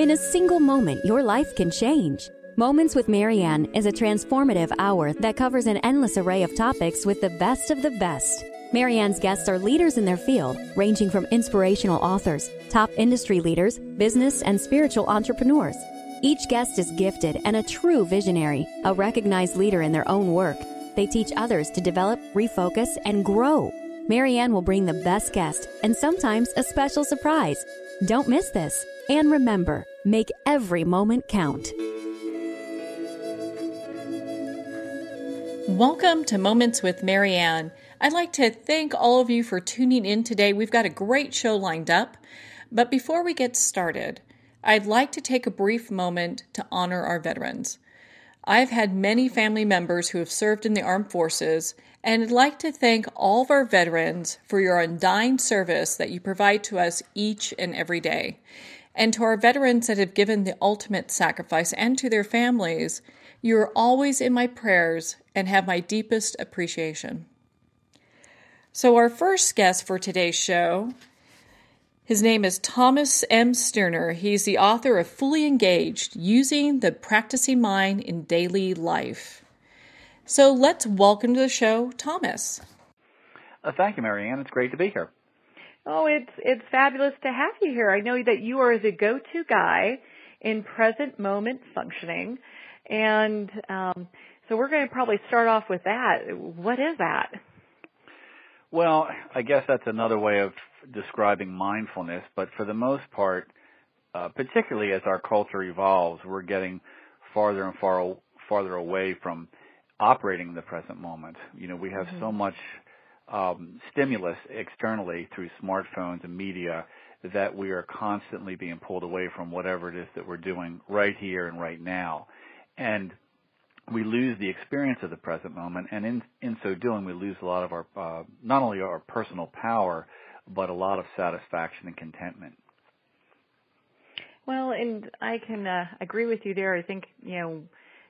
In a single moment, your life can change. Moments with Marianne is a transformative hour that covers an endless array of topics with the best of the best. Marianne's guests are leaders in their field, ranging from inspirational authors, top industry leaders, business and spiritual entrepreneurs. Each guest is gifted and a true visionary, a recognized leader in their own work. They teach others to develop, refocus, and grow. Marianne will bring the best guest and sometimes a special surprise. Don't miss this. And remember, make every moment count. Welcome to Moments with Marianne. I'd like to thank all of you for tuning in today. We've got a great show lined up. But before we get started, I'd like to take a brief moment to honor our veterans. I've had many family members who have served in the armed forces, and I'd like to thank all of our veterans for your undying service that you provide to us each and every day. And to our veterans that have given the ultimate sacrifice and to their families, you are always in my prayers and have my deepest appreciation. So our first guest for today's show, his name is Thomas M. Sterner. He's the author of Fully Engaged, Using the Practicing Mind in Daily Life. So let's welcome to the show, Thomas. Thank you, Marianne. It's great to be here. Oh, it's fabulous to have you here. I know that you are the go-to guy in present moment functioning. And so we're going to probably start off with that. What is that? Well, I guess that's another way of describing mindfulness, but for the most part, particularly as our culture evolves, we're getting farther and farther away from operating the present moment. You know, we have so much stimulus externally through smartphones and media that we are constantly being pulled away from whatever it is that we're doing right here and right now. And we lose the experience of the present moment, and in so doing, we lose a lot of our, not only our personal power, but a lot of satisfaction and contentment. Well, and I can agree with you there. I think, you know,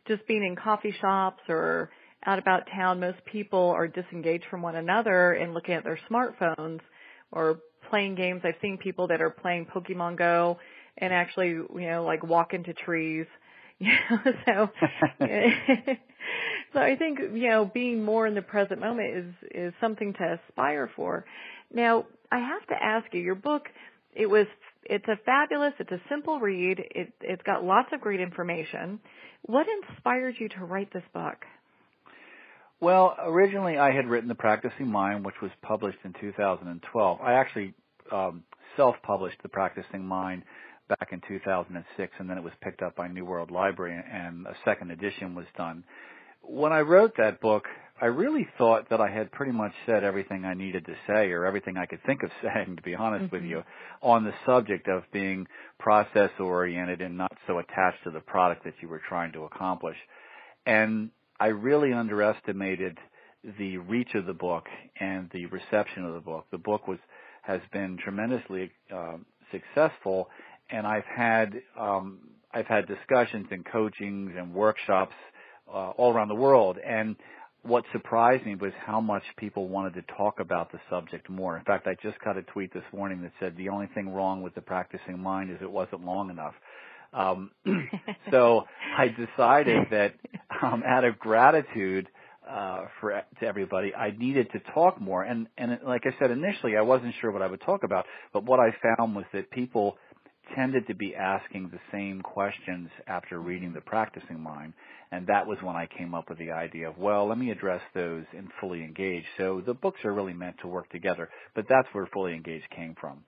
just being in coffee shops or out about town, most people are disengaged from one another and looking at their smartphones or playing games. I've seen people that are playing Pokemon Go and actually, you know, like walk into trees. You know, so, so I think, you know, being more in the present moment is something to aspire for. Now, I have to ask you, your book, it's a simple read. It's got lots of great information. What inspired you to write this book? Well, originally I had written The Practicing Mind, which was published in 2012. I actually self-published The Practicing Mind back in 2006, and then it was picked up by New World Library, and a second edition was done. When I wrote that book, I really thought that I had pretty much said everything I needed to say, or everything I could think of saying, to be honest with you, on the subject of being process-oriented and not so attached to the product that you were trying to accomplish. And I really underestimated the reach of the book and the reception of the book. The book has been tremendously successful, and I've had discussions and coachings and workshops all around the world. And what surprised me was how much people wanted to talk about the subject more. In fact, I just got a tweet this morning that said the only thing wrong with The Practicing Mind is it wasn't long enough. So I decided that out of gratitude to everybody, I needed to talk more. And like I said, initially I wasn't sure what I would talk about, but what I found was that people tended to be asking the same questions after reading The Practicing Mind, and that was when I came up with the idea of, well, let me address those and Fully Engaged. So the books are really meant to work together, but that's where Fully Engaged came from.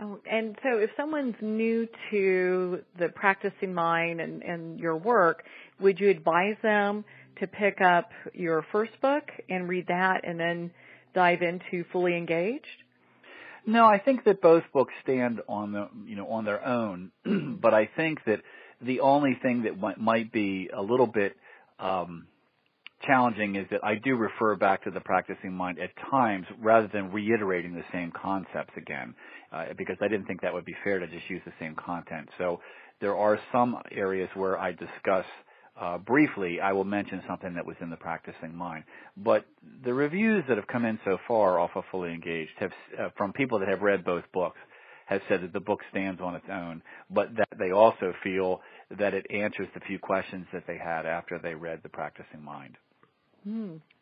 Oh, and so if someone's new to The Practicing Mind and your work, would you advise them to pick up your first book and read that and then dive into Fully Engaged? No, I think that both books stand on their own, but I think that the only thing that might be a little bit challenging is that I do refer back to The Practicing Mind at times rather than reiterating the same concepts again, because I didn't think that would be fair to just use the same content. So there are some areas where I discuss briefly, I will mention something that was in The Practicing Mind. But the reviews that have come in so far off of Fully Engaged from people that have read both books has said that the book stands on its own, but that they also feel that it answers the few questions that they had after they read The Practicing Mind.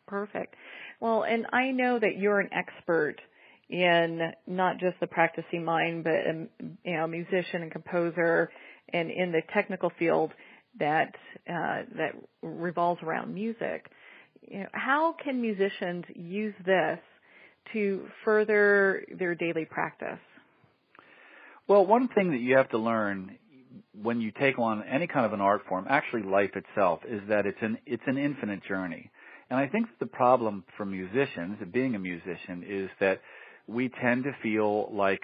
Perfect. Well, and I know that you're an expert in not just The Practicing Mind, but a musician and composer, and in the technical field that revolves around music. You know, how can musicians use this to further their daily practice? Well, one thing that you have to learn when you take on any kind of an art form, actually life itself, is that it's an infinite journey. And I think the problem for musicians, being a musician, is that we tend to feel like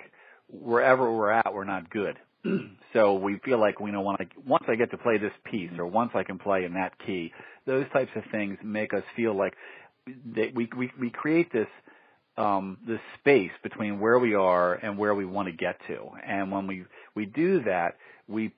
wherever we're at, we're not good. So we feel like we know once I get to play this piece, or once I can play in that key, those types of things make us feel like that we create this space between where we are and where we want to get to. And when we do that, we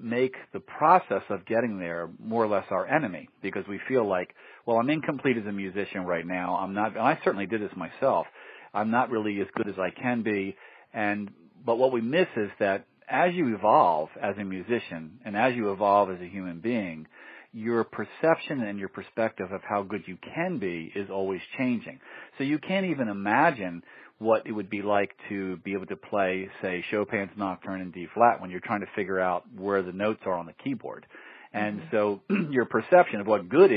make the process of getting there more or less our enemy, because we feel like, well, I'm incomplete as a musician right now. I'm not, and I certainly did this myself. I'm not really as good as I can be. But what we miss is that as you evolve as a musician and as you evolve as a human being, your perception and your perspective of how good you can be is always changing. So you can't even imagine what it would be like to be able to play, say, Chopin's Nocturne in D-flat when you're trying to figure out where the notes are on the keyboard. And so your perception of what good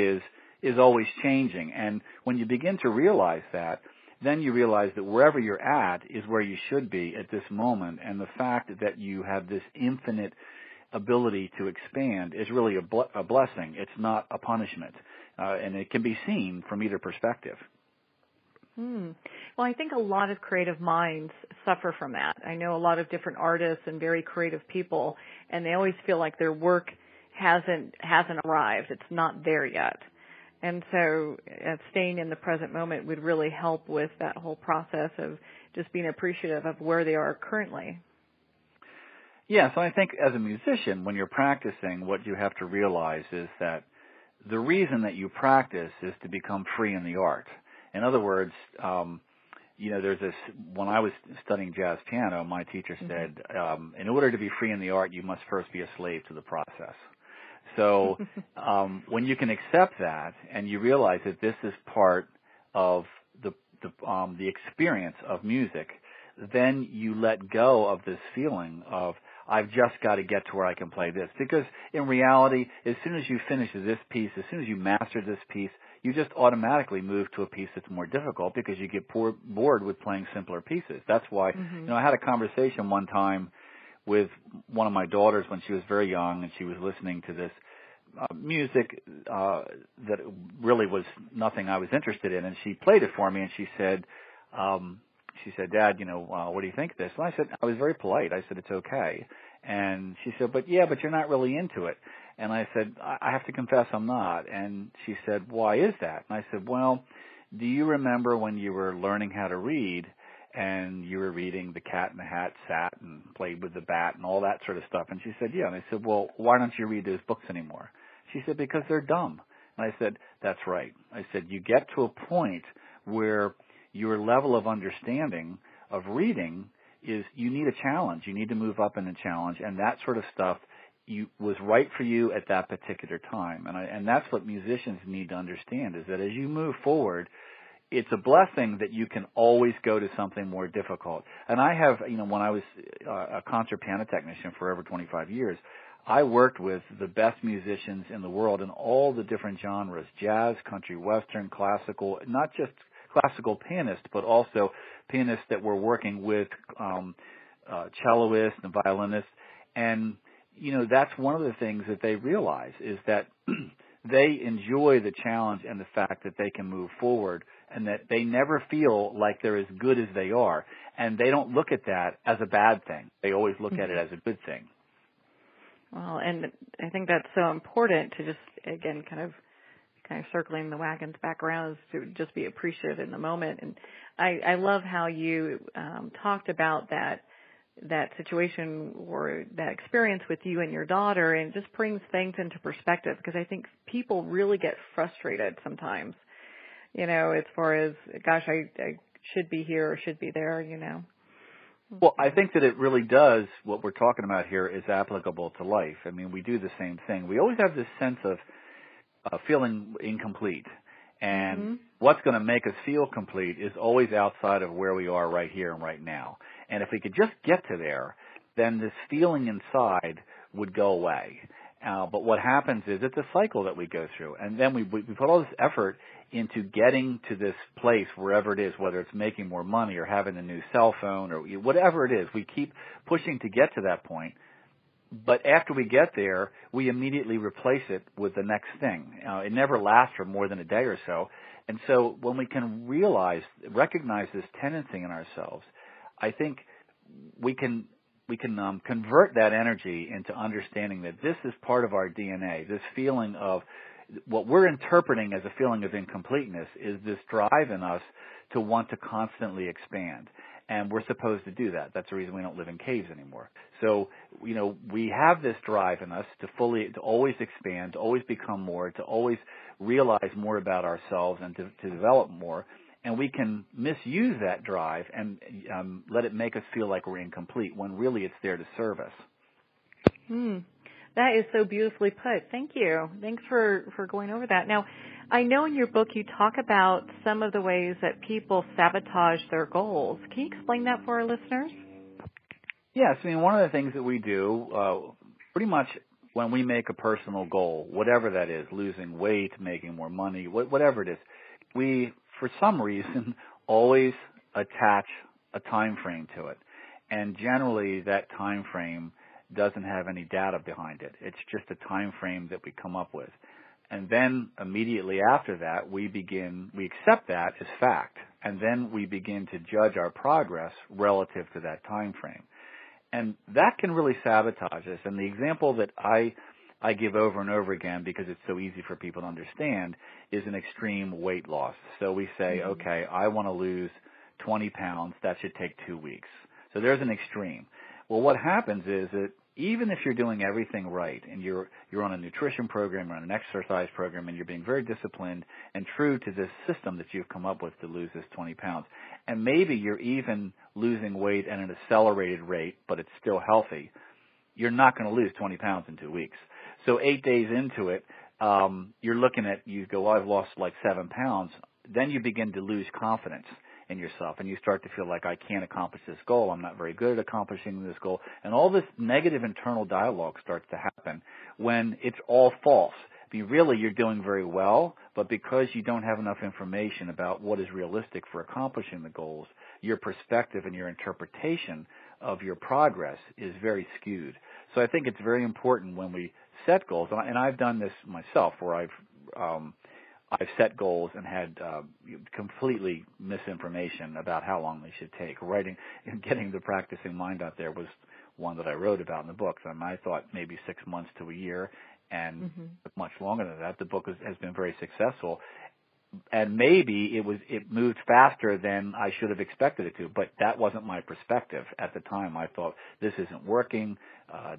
is always changing. And when you begin to realize that, then you realize that wherever you're at is where you should be at this moment. And the fact that you have this infinite ability to expand is really a blessing. It's not a punishment. And it can be seen from either perspective. Well, I think a lot of creative minds suffer from that. I know a lot of different artists and very creative people, and they always feel like their work hasn't arrived. It's not there yet. And so staying in the present moment would really help with that whole process of just being appreciative of where they are currently. Yeah, so I think as a musician, when you're practicing, what you have to realize is that the reason that you practice is to become free in the art. In other words, when I was studying jazz piano, my teacher said, in order to be free in the art, you must first be a slave to the process. So when you can accept that and you realize that this is part of the experience of music, then you let go of this feeling of, I've just got to get to where I can play this. Because in reality, as soon as you finish this piece, as soon as you master this piece, you just automatically move to a piece that's more difficult because you get bored with playing simpler pieces. That's why, I had a conversation one time with one of my daughters when she was very young, and she was listening to this music that really was nothing I was interested in. And she played it for me, and she said, Dad, what do you think of this? And I said, I was very polite. I said, it's okay. And she said, but you're not really into it. And I said, I have to confess I'm not. And she said, why is that? And I said, well, do you remember when you were learning how to read and you were reading The Cat in the Hat Sat and Played with the Bat and all that sort of stuff? And she said, yeah. And I said, well, why don't you read those books anymore? She said, because they're dumb. And I said, that's right. I said, you get to a point where your level of understanding of reading is you need a challenge. You need to move up in the challenge, and that sort of stuff was right for you at that particular time. And that's what musicians need to understand, is that as you move forward, it's a blessing that you can always go to something more difficult. And I have, when I was a concert piano technician for over 25 years, I worked with the best musicians in the world in all the different genres, jazz, country, western, classical, not just classical pianists, but also pianists that were working with celloists and violinists. And, that's one of the things that they realize is that they enjoy the challenge and the fact that they can move forward and that they never feel like they're as good as they are. And they don't look at that as a bad thing. They always look at it as a good thing. Well, and I think that's so important to just, again, kind of circling the wagons back around, is to just be appreciative in the moment. And I love how you talked about that situation or that experience with you and your daughter, and just brings things into perspective, because I think people really get frustrated sometimes, as far as, gosh, I should be here or should be there. Well, I think that it really does. What we're talking about here is applicable to life. I mean, we do the same thing. We always have this sense of feeling incomplete. And what's going to make us feel complete is always outside of where we are right here and right now. And if we could just get to there, then this feeling inside would go away. But what happens is it's a cycle that we go through. And then we put all this effort into getting to this place, wherever it is, whether it's making more money or having a new cell phone or whatever it is. We keep pushing to get to that point. But after we get there, we immediately replace it with the next thing. It never lasts for more than a day or so. And so when we can recognize this tendency in ourselves, I think we can convert that energy into understanding that this is part of our DNA. This feeling of what we're interpreting as a feeling of incompleteness is this drive in us to want to constantly expand. And we're supposed to do that. That's the reason we don't live in caves anymore. So, you know, we have this drive in us to always expand, to always become more, to always realize more about ourselves and to develop more. And we can misuse that drive and let it make us feel like we're incomplete when really it's there to serve us. That is so beautifully put. Thank you. Thanks for going over that. Now, I know in your book you talk about some of the ways that people sabotage their goals. Can you explain that for our listeners? Yes. I mean, one of the things that we do pretty much when we make a personal goal, whatever that is, losing weight, making more money, whatever it is, we, for some reason, always attach a time frame to it. And generally that time frame doesn't have any data behind it. It's just a time frame that we come up with. And then immediately after that, we accept that as fact. And then we begin to judge our progress relative to that time frame. And that can really sabotage us. And the example that I give over and over again because it's so easy for people to understand is an extreme weight loss. So we say, okay, I want to lose 20 pounds. That should take 2 weeks. So there's an extreme. Well, what happens is that even if you're doing everything right and you're on a nutrition program or on an exercise program and you're being very disciplined and true to this system that you've come up with to lose this 20 pounds, and maybe you're even losing weight at an accelerated rate, but it's still healthy, you're not going to lose 20 pounds in 2 weeks. So 8 days into it, you're looking at, you go, I've lost like 7 pounds. Then you begin to lose confidence in yourself, and you start to feel like, I can't accomplish this goal, I'm not very good at accomplishing this goal, and all this negative internal dialogue starts to happen when it's all false. I mean, really, you're doing very well, but because you don't have enough information about what is realistic for accomplishing the goals, your perspective and your interpretation of your progress is very skewed. So I think it's very important when we set goals, and I've done this myself, where I've set goals and had completely misinformation about how long they should take. Writing and getting The Practicing Mind out there was one that I wrote about in the book. And I thought maybe 6 months to a year, and much longer than that. The book has been very successful, and maybe it moved faster than I should have expected it to. But that wasn't my perspective at the time. I thought, this isn't working.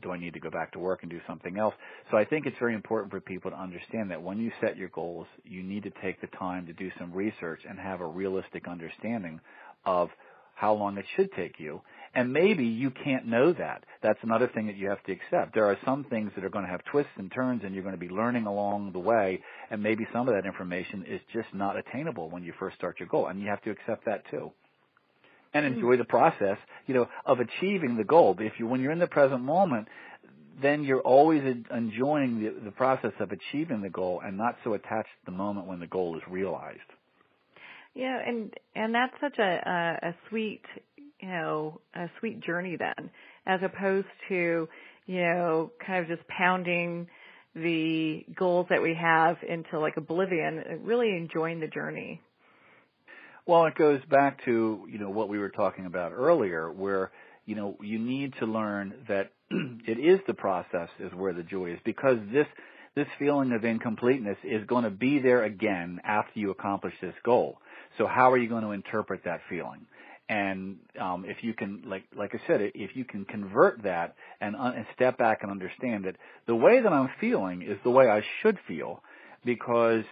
Do I need to go back to work and do something else? So I think it's very important for people to understand that when you set your goals, you need to take the time to do some research and have a realistic understanding of how long it should take you. And maybe you can't know that. That's another thing that you have to accept. There are some things that are going to have twists and turns, and you're going to be learning along the way, and maybe some of that information is just not attainable when you first start your goal, and you have to accept that too. And enjoy the process, you know, of achieving the goal. But when you're in the present moment, then you're always enjoying the process of achieving the goal and not so attached to the moment when the goal is realized. Yeah, and that's such a sweet, you know, a sweet journey then, as opposed to, you know, kind of just pounding the goals that we have into like oblivion, really enjoying the journey. Well, it goes back to, you know, what we were talking about earlier, where, you know, you need to learn that it is the process is where the joy is, because this feeling of incompleteness is going to be there again after you accomplish this goal. So how are you going to interpret that feeling? And if you can, like I said, if you can convert that and step back and understand that the way that I'm feeling is the way I should feel, because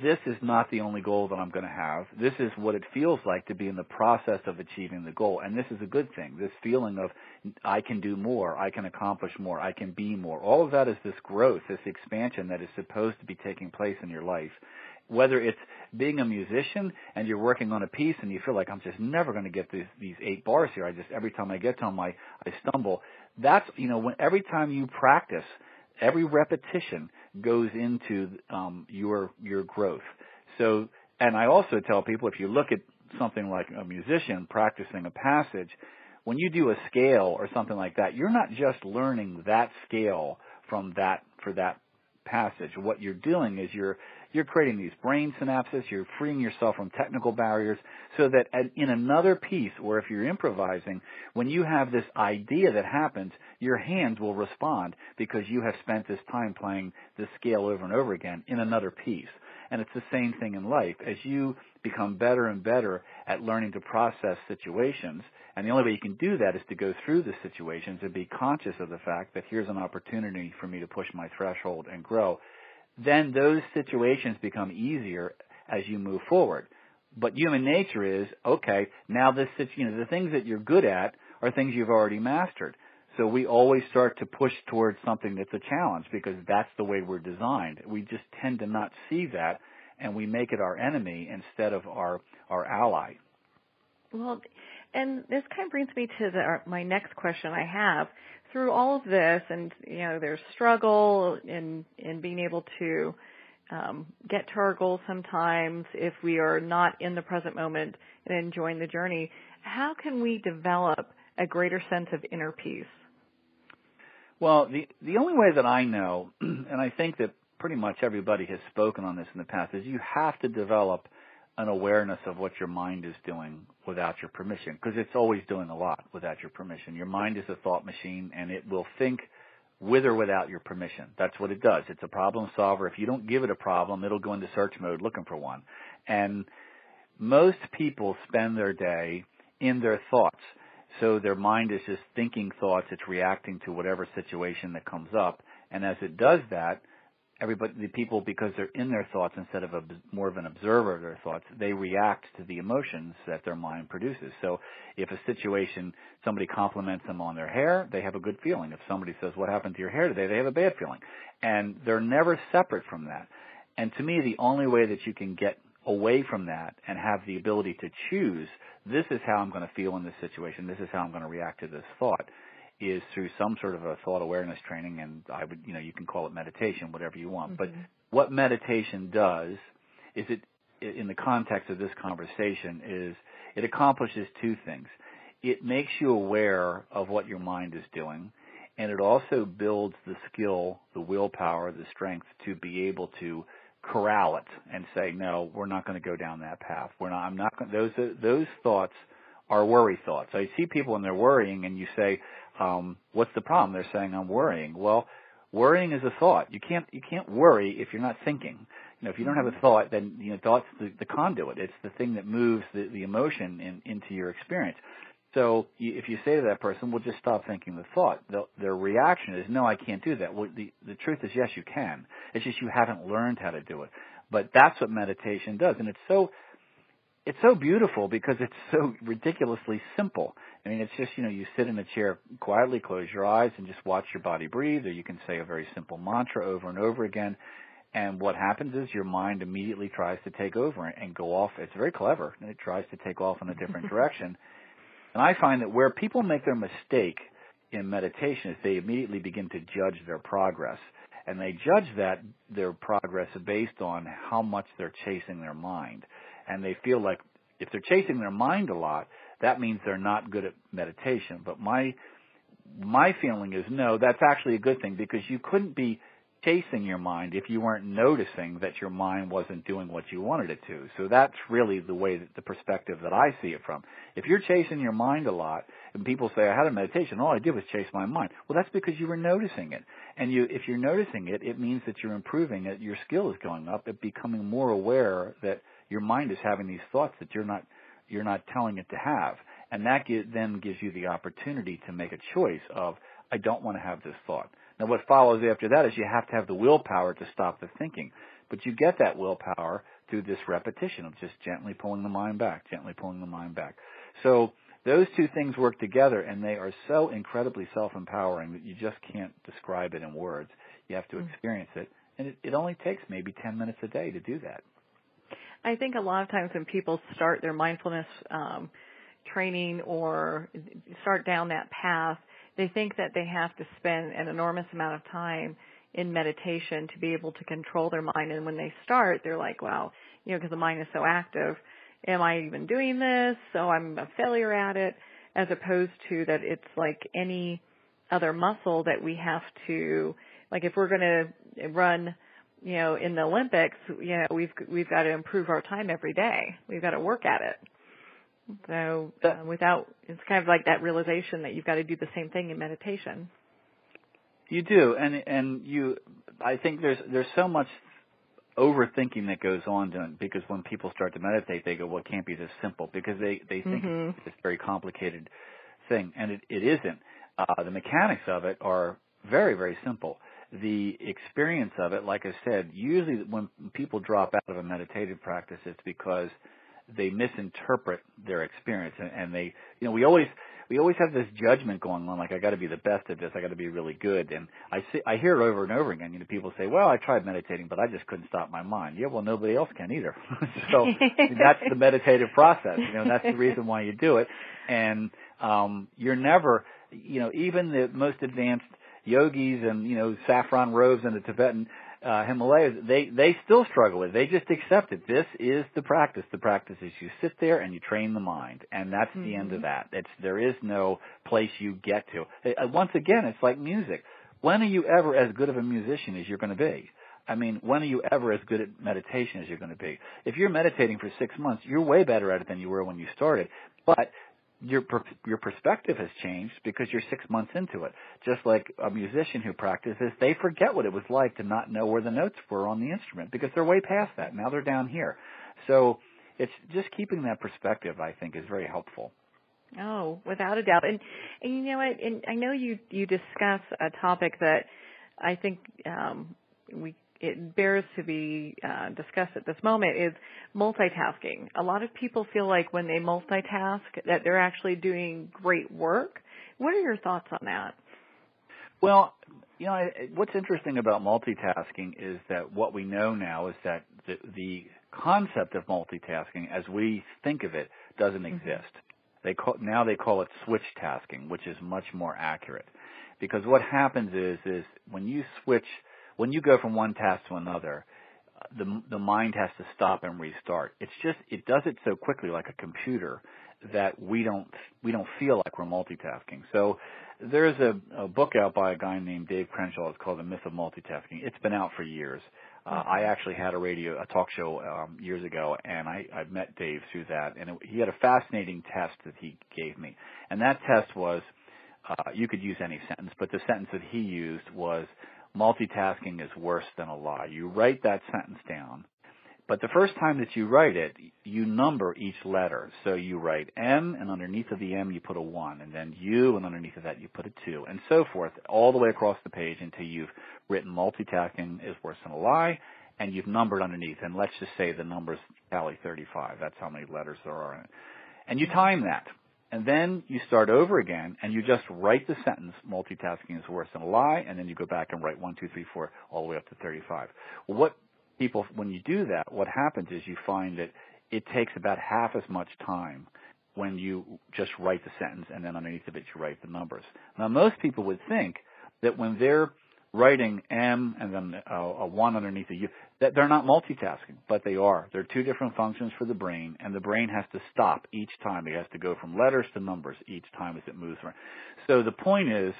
this is not the only goal that I'm going to have. This is what it feels like to be in the process of achieving the goal. And this is a good thing, this feeling of I can do more, I can accomplish more, I can be more. All of that is this growth, this expansion that is supposed to be taking place in your life. Whether it's being a musician and you're working on a piece and you feel like I'm just never going to get these 8 bars here. Every time I get to them, I stumble. That's, every time you practice, every repetition goes into your growth. So, and I also tell people, if you look at something like a musician practicing a passage, when you do a scale or something like that, you're not just learning that scale for that passage. What you're doing is you're creating these brain synapses, you're freeing yourself from technical barriers so that in another piece, or if you're improvising, when you have this idea that happens, your hands will respond because you have spent this time playing this scale over and over again in another piece. And it's the same thing in life. As you become better and better at learning to process situations, and the only way you can do that is to go through the situations and be conscious of the fact that here's an opportunity for me to push my threshold and grow, then those situations become easier as you move forward. But human nature is, okay, now this, the things that you're good at are things you've already mastered. So we always start to push towards something that's a challenge because that's the way we're designed. We just tend to not see that, and we make it our enemy instead of our ally. Well, and this kind of brings me to my next question I have. Through all of this, and there's struggle in being able to get to our goals sometimes if we are not in the present moment and enjoying the journey. How can we develop a greater sense of inner peace? Well, the only way that I know, and I think that pretty much everybody has spoken on this in the past, is you have to develop an awareness of what your mind is doing without your permission, because it's always doing a lot without your permission. Your mind is a thought machine, and it will think with or without your permission. That's what it does. It's a problem solver. If you don't give it a problem, it'll go into search mode looking for one. And most people spend their day in their thoughts. So their mind is just thinking thoughts. It's reacting to whatever situation that comes up. And as it does that, the people, because they're in their thoughts instead of more of an observer of their thoughts, they react to the emotions that their mind produces. So if a situation, somebody compliments them on their hair, they have a good feeling. If somebody says, what happened to your hair today, they have a bad feeling. And they're never separate from that. And to me, the only way that you can get away from that and have the ability to choose, this is how I'm going to feel in this situation, this is how I'm going to react to this thought, is through some sort of a thought awareness training, and I would, you can call it meditation, whatever you want. Mm-hmm. But what meditation does is it, in the context of this conversation, is it accomplishes two things. It makes you aware of what your mind is doing, and it also builds the skill, the willpower, the strength to be able to corral it and say, no, we're not going to go down that path. Those thoughts are worry thoughts. I see people when they're worrying, and you say, what's the problem? They're saying, I'm worrying. Well, worrying is a thought. You can't worry if you're not thinking. If you don't have a thought, then thought's the conduit. It's the thing that moves the emotion into your experience. So if you say to that person, well, just stop thinking the thought, their reaction is, no, I can't do that. Well, the truth is, yes, you can. It's just you haven't learned how to do it. But that's what meditation does. And it's so beautiful because it's so ridiculously simple. I mean, it's just, you sit in a chair, quietly close your eyes and just watch your body breathe, or you can say a very simple mantra over and over again. And what happens is your mind immediately tries to take over and go off. It's very clever, and it tries to take off in a different direction. And I find that where people make their mistake in meditation is they immediately begin to judge their progress. And they judge their progress based on how much they're chasing their mind. And they feel like if they're chasing their mind a lot, that means they're not good at meditation. But my feeling is, no, that's actually a good thing, because you couldn't be chasing your mind if you weren't noticing that your mind wasn't doing what you wanted it to. So that's really the way, the perspective that I see it from. If you're chasing your mind a lot, and people say, I had a meditation, all I did was chase my mind. Well, that's because you were noticing it. And if you're noticing it, it means that you're improving it, your skill is going up, at becoming more aware that your mind is having these thoughts that you're not telling it to have. And that then gives you the opportunity to make a choice of, I don't want to have this thought. Now, what follows after that is you have to have the willpower to stop the thinking. But you get that willpower through this repetition of just gently pulling the mind back, gently pulling the mind back. So those two things work together, and they are so incredibly self-empowering that you just can't describe it in words. You have to experience it, and it only takes maybe 10 minutes a day to do that. I think a lot of times when people start their mindfulness training or start down that path, they think that they have to spend an enormous amount of time in meditation to be able to control their mind. And when they start, they're like, wow, you know, because the mind is so active, am I even doing this? So I'm a failure at it, as opposed to that it's like any other muscle that we have to, like if we're going to run, you know, in the Olympics, you know, we've got to improve our time every day. We've got to work at it. So it's kind of like that realization that you've got to do the same thing in meditation. You do, and you, I think there's so much overthinking that goes on to it, because when people start to meditate, they go, well, it can't be this simple, because they think it's this very complicated thing, and it isn't. The mechanics of it are very, very simple. The experience of it, like I said, usually when people drop out of a meditative practice, it's because they misinterpret their experience, and they, you know, we always have this judgment going on, like I got to be the best at this, I got to be really good, and I hear it over and over again. You know, people say, "Well, I tried meditating, but I just couldn't stop my mind." Yeah, well, nobody else can either. So that's the meditative process, you know, and that's the reason why you do it. And you're never, you know, even the most advanced yogis and, you know, saffron robes and the Tibetan Himalayas, they still struggle with it. They just accept it. This is the practice. The practice is you sit there and you train the mind, and that's the end of that. There is no place you get to. Once again, it's like music. When are you ever as good of a musician as you're going to be? I mean, when are you ever as good at meditation as you're going to be? If you're meditating for 6 months, you're way better at it than you were when you started, but your perspective has changed because you're 6 months into it. Just like a musician who practices, they forget what it was like to not know where the notes were on the instrument because they're way past that. Now they're down here. So it's just keeping that perspective, I think, is very helpful. Oh, without a doubt. And you know what? And I know you discuss a topic that I think it bears to be discussed at this moment, is multitasking. A lot of people feel like when they multitask that they're actually doing great work. What are your thoughts on that? Well, you know, what's interesting about multitasking is that what we know now is that the concept of multitasking as we think of it doesn't exist. They call it switch tasking, which is much more accurate. Because what happens is when you go from one task to another, the mind has to stop and restart. It's just, it does it so quickly, like a computer, that we don't feel like we're multitasking. So there's a book out by a guy named Dave Crenshaw. It's called The Myth of Multitasking. It's been out for years. I actually had a talk show years ago, and I met Dave through that. And he had a fascinating test that he gave me, and that test was you could use any sentence, but the sentence that he used was, multitasking is worse than a lie. You write that sentence down, but the first time that you write it, you number each letter. So you write M, and underneath of the M you put a 1, and then U, and underneath of that you put a 2, and so forth, all the way across the page until you've written multitasking is worse than a lie, and you've numbered underneath. And let's just say the numbers tally 35. That's how many letters there are in it. And you time that. And then you start over again, and you just write the sentence, multitasking is worse than a lie, and then you go back and write 1, 2, 3, 4, all the way up to 35. Well, when you do that, what happens is you find that it takes about half as much time when you just write the sentence, and then underneath of it you write the numbers. Now, most people would think that when they're writing M and then a 1 underneath a U, that they're not multitasking, but they are. They're two different functions for the brain, and the brain has to stop each time. It has to go from letters to numbers each time as it moves around. So the point is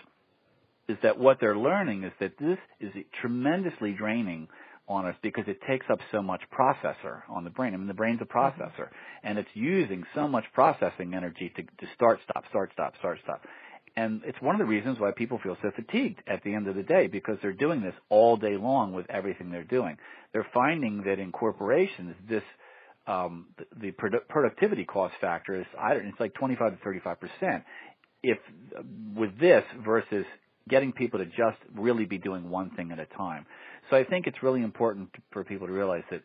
that what they're learning is that this is tremendously draining on us because it takes up so much processor on the brain. I mean, the brain's a processor, and it's using so much processing energy to start, stop, start, stop, start, stop. And it's one of the reasons why people feel so fatigued at the end of the day, because they're doing this all day long with everything they're doing. They're finding that in corporations, this the productivity cost factor is like 25 to 35%. If with this versus getting people to just really be doing one thing at a time. So I think it's really important for people to realize that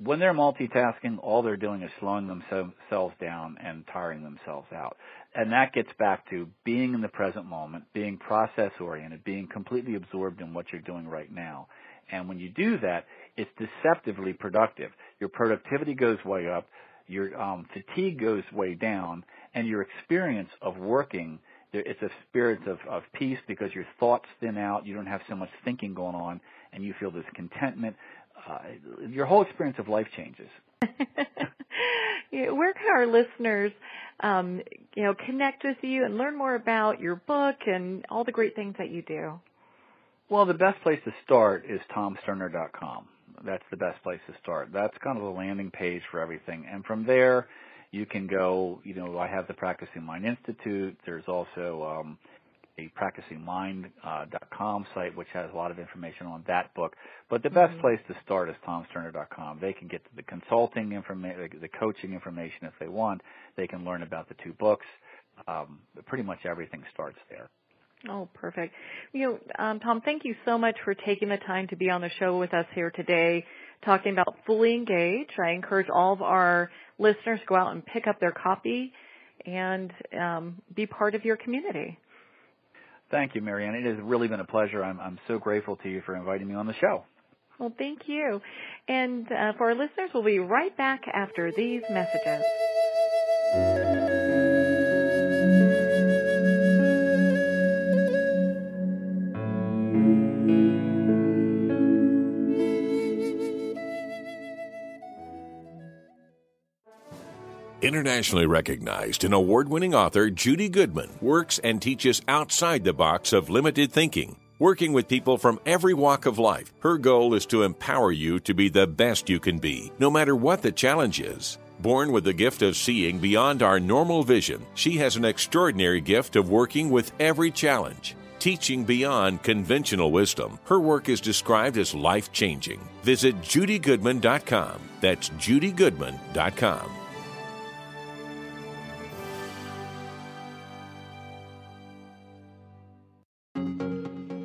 when they're multitasking, all they're doing is slowing themselves down and tiring themselves out. And that gets back to being in the present moment, being process-oriented, being completely absorbed in what you're doing right now. And when you do that, it's deceptively productive. Your productivity goes way up, your fatigue goes way down, and your experience of working, it's a spirit of peace because your thoughts thin out, you don't have so much thinking going on, and you feel this contentment. Your whole experience of life changes. Yeah, where can our listeners, connect with you and learn more about your book and all the great things that you do? Well, the best place to start is TomSterner.com. That's the best place to start. That's kind of the landing page for everything. And from there, you can go, I have the Practicing Mind Institute. There's also a practicingmind.com site, which has a lot of information on that book. But the best place to start is TomSterner.com. They can get the consulting information, the coaching information if they want. They can learn about the two books. Pretty much everything starts there. Oh, perfect. Tom, thank you so much for taking the time to be on the show with us here today, talking about Fully Engaged. I encourage all of our listeners to go out and pick up their copy and be part of your community. Thank you, Marianne. It has really been a pleasure. I'm so grateful to you for inviting me on the show. Well, thank you. And for our listeners, we'll be right back after these messages. Internationally recognized and award-winning author Judy Goodman works and teaches outside the box of limited thinking. Working with people from every walk of life, her goal is to empower you to be the best you can be, no matter what the challenge is. Born with the gift of seeing beyond our normal vision, she has an extraordinary gift of working with every challenge. Teaching beyond conventional wisdom, her work is described as life-changing. Visit judygoodman.com. That's judygoodman.com.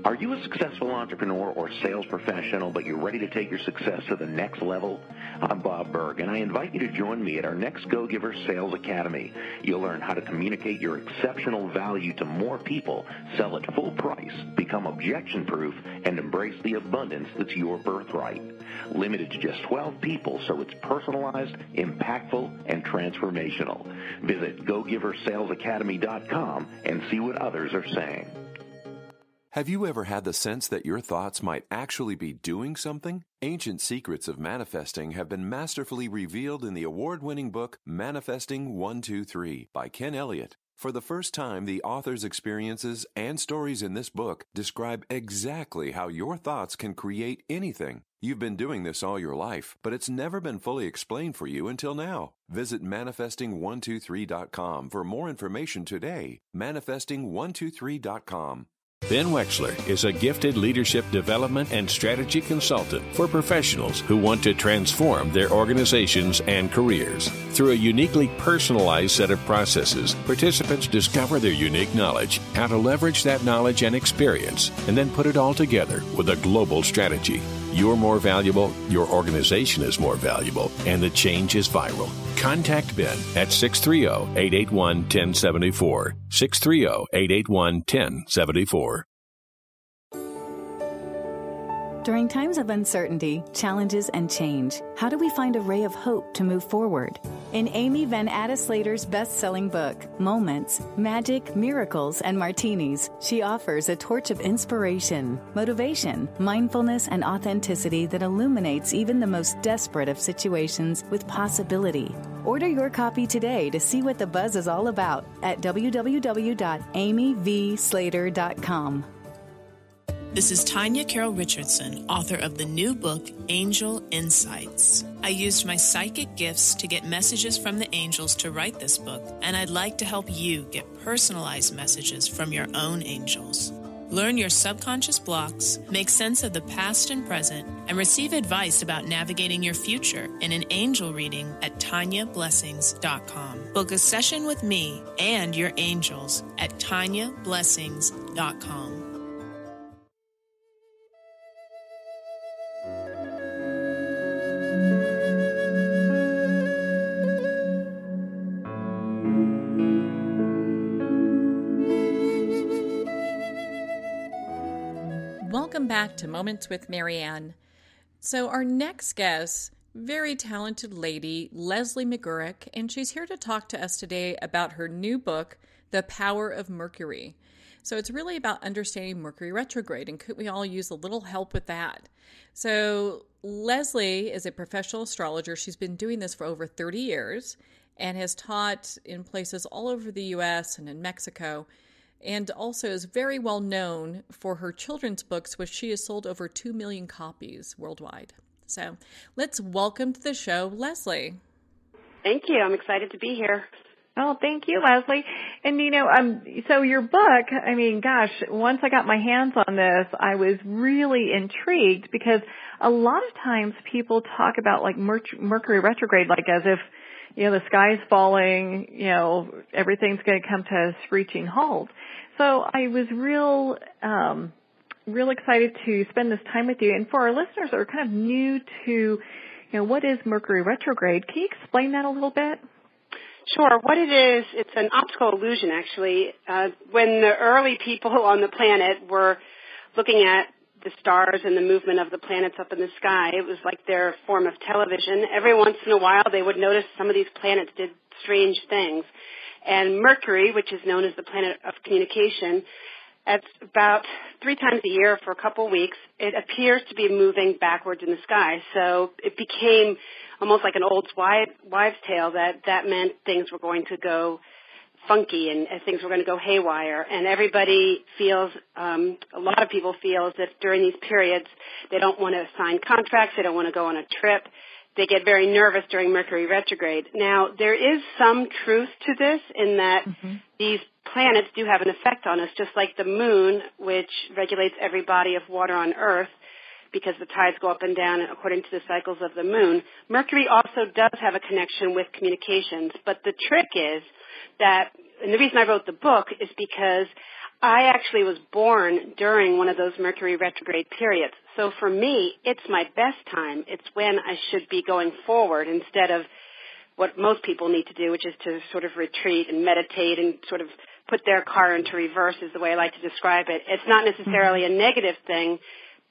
Are you a successful entrepreneur or sales professional, but you're ready to take your success to the next level? I'm Bob Berg, and I invite you to join me at our next GoGiver Sales Academy. You'll learn how to communicate your exceptional value to more people, sell at full price, become objection-proof, and embrace the abundance that's your birthright. Limited to just 12 people, so it's personalized, impactful, and transformational. Visit GoGiverSalesAcademy.com and see what others are saying. Have you ever had the sense that your thoughts might actually be doing something? Ancient secrets of manifesting have been masterfully revealed in the award-winning book Manifesting 123 by Ken Elliott. For the first time, the author's experiences and stories in this book describe exactly how your thoughts can create anything. You've been doing this all your life, but it's never been fully explained for you until now. Visit manifesting123.com for more information today. manifesting123.com. Ben Wexler is a gifted leadership development and strategy consultant for professionals who want to transform their organizations and careers. Through a uniquely personalized set of processes, participants discover their unique knowledge, how to leverage that knowledge and experience, and then put it all together with a global strategy. You're more valuable, your organization is more valuable, and the change is viral. Contact Ben at 630-881-1074, 630-881-1074. During times of uncertainty, challenges, and change, how do we find a ray of hope to move forward? In Amy Van Addis-Slater's best-selling book, Moments, Magic, Miracles, and Martinis, she offers a torch of inspiration, motivation, mindfulness, and authenticity that illuminates even the most desperate of situations with possibility. Order your copy today to see what the buzz is all about at www.amyvslater.com. This is Tanya Carroll Richardson, author of the new book, Angel Insights. I used my psychic gifts to get messages from the angels to write this book, and I'd like to help you get personalized messages from your own angels. Learn your subconscious blocks, make sense of the past and present, and receive advice about navigating your future in an angel reading at TanyaBlessings.com. Book a session with me and your angels at TanyaBlessings.com. Welcome back to Moments with Marianne. So our next guest, very talented lady, Leslie McGuirk, and she's here to talk to us today about her new book, The Power of Mercury. So it's really about understanding Mercury retrograde, and could we all use a little help with that? So Leslie is a professional astrologer. She's been doing this for over 30 years and has taught in places all over the U.S. and in Mexico, and also is very well known for her children's books, which she has sold over 2 million copies worldwide. So let's welcome to the show, Leslie. Thank you. I'm excited to be here. Oh, thank you, Leslie. And, you know, so your book, I mean, gosh, once I got my hands on this, I was really intrigued because a lot of times people talk about, like, Mercury retrograde, like as if, you know, the sky's falling, you know, everything's going to come to a screeching halt. So I was real excited to spend this time with you. And for our listeners that are kind of new to, you know, what is Mercury retrograde, can you explain that a little bit? Sure. What it is, it's an optical illusion, actually. When the early people on the planet were looking at the stars and the movement of the planets up in the sky, it was like their form of television. Every once in a while, they would notice some of these planets did strange things. And Mercury, which is known as the planet of communication, at about 3 times a year for a couple of weeks, it appears to be moving backwards in the sky. So it became almost like an old wives' tale that meant things were going to go funky and things were going to go haywire. And everybody feels, a lot of people feel as if during these periods they don't want to sign contracts, they don't want to go on a trip. They get very nervous during Mercury retrograde. Now, there is some truth to this in that these planets do have an effect on us, just like the moon, which regulates every body of water on Earth because the tides go up and down according to the cycles of the moon. Mercury also does have a connection with communications, but the trick is that, and the reason I wrote the book is because I actually was born during one of those Mercury retrograde periods. So for me, it's my best time. It's when I should be going forward instead of what most people need to do, which is to sort of retreat and meditate and sort of put their car into reverse, is the way I like to describe it. It's not necessarily a negative thing,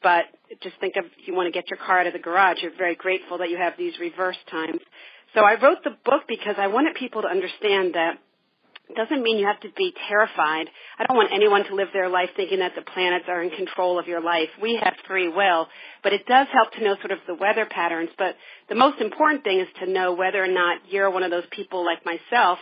but just think of, if you want to get your car out of the garage, you're very grateful that you have these reverse times. So I wrote the book because I wanted people to understand that it doesn't mean you have to be terrified. I don't want anyone to live their life thinking that the planets are in control of your life. We have free will, but it does help to know sort of the weather patterns. But the most important thing is to know whether or not you're one of those people like myself